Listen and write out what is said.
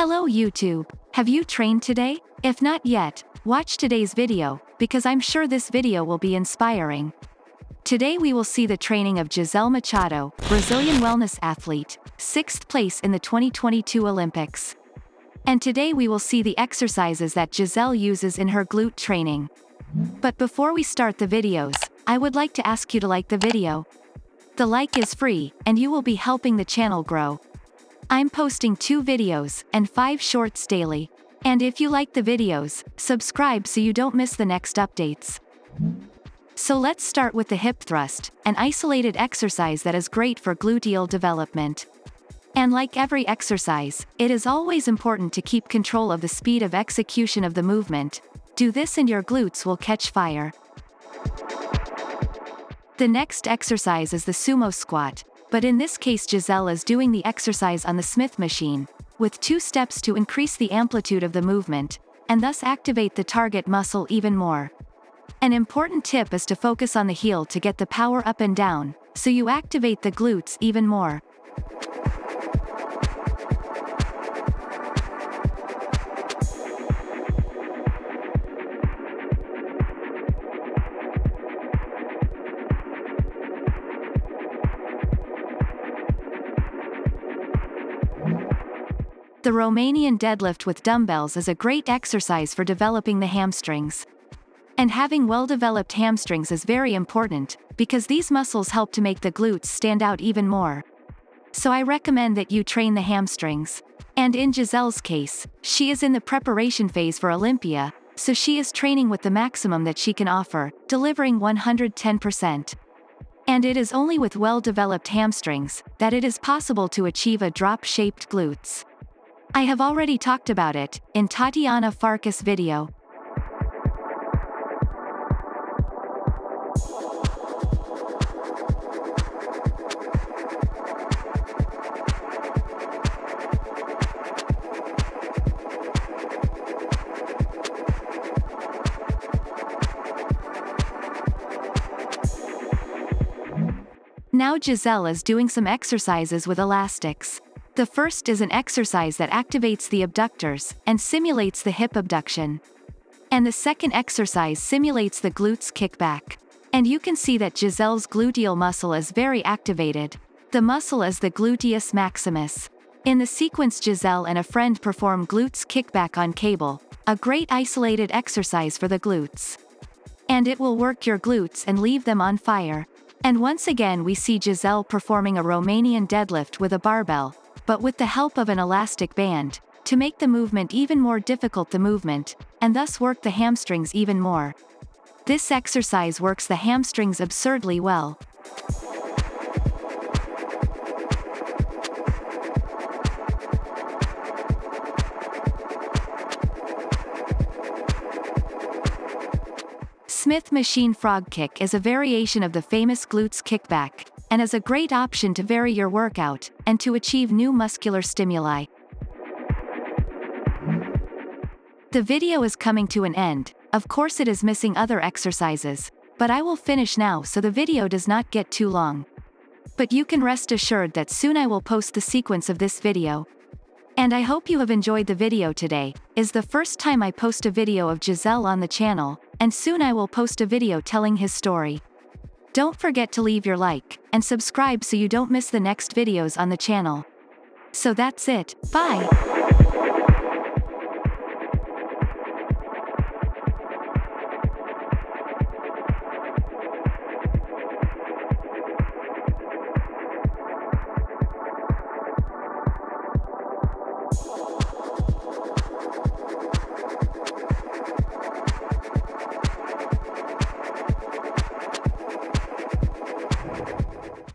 Hello YouTube! Have you trained today? If not yet, watch today's video, because I'm sure this video will be inspiring. Today we will see the training of Gisele Machado, Brazilian wellness athlete, 6th place in the 2022 Olympics. And today we will see the exercises that Gisele uses in her glute training. But before we start the videos, I would like to ask you to like the video. The like is free, and you will be helping the channel grow. I'm posting 2 videos and 5 shorts daily. And if you like the videos, subscribe so you don't miss the next updates. So let's start with the hip thrust, an isolated exercise that is great for gluteal development. And like every exercise, it is always important to keep control of the speed of execution of the movement. Do this and your glutes will catch fire. The next exercise is the sumo squat, but in this case Gisele is doing the exercise on the Smith machine, with 2 steps to increase the amplitude of the movement, and thus activate the target muscle even more. An important tip is to focus on the heel to get the power up and down, so you activate the glutes even more. The Romanian deadlift with dumbbells is a great exercise for developing the hamstrings. And having well-developed hamstrings is very important, because these muscles help to make the glutes stand out even more. So I recommend that you train the hamstrings. And in Gisele's case, she is in the preparation phase for Olympia, so she is training with the maximum that she can offer, delivering 110%. And it is only with well-developed hamstrings that it is possible to achieve a drop-shaped glutes. I have already talked about it in Tatiana Farkas' video. Now Gisele is doing some exercises with elastics. The first is an exercise that activates the abductors and simulates the hip abduction. And the second exercise simulates the glutes kickback. And you can see that Gisele's gluteal muscle is very activated. The muscle is the gluteus maximus. In the sequence Gisele and a friend perform glutes kickback on cable, a great isolated exercise for the glutes. And it will work your glutes and leave them on fire. And once again we see Gisele performing a Romanian deadlift with a barbell, but with the help of an elastic band, to make the movement even more difficult and thus work the hamstrings even more. This exercise works the hamstrings absurdly well. Smith Machine Frog Kick is a variation of the famous glutes kickback, and is a great option to vary your workout, and to achieve new muscular stimuli. The video is coming to an end. Of course it is missing other exercises, but I will finish now so the video does not get too long. But you can rest assured that soon I will post the sequence of this video. And I hope you have enjoyed the video today. Is the first time I post a video of Gisele on the channel, and soon I will post a video telling his story. Don't forget to leave your like and subscribe so you don't miss the next videos on the channel. So that's it, bye!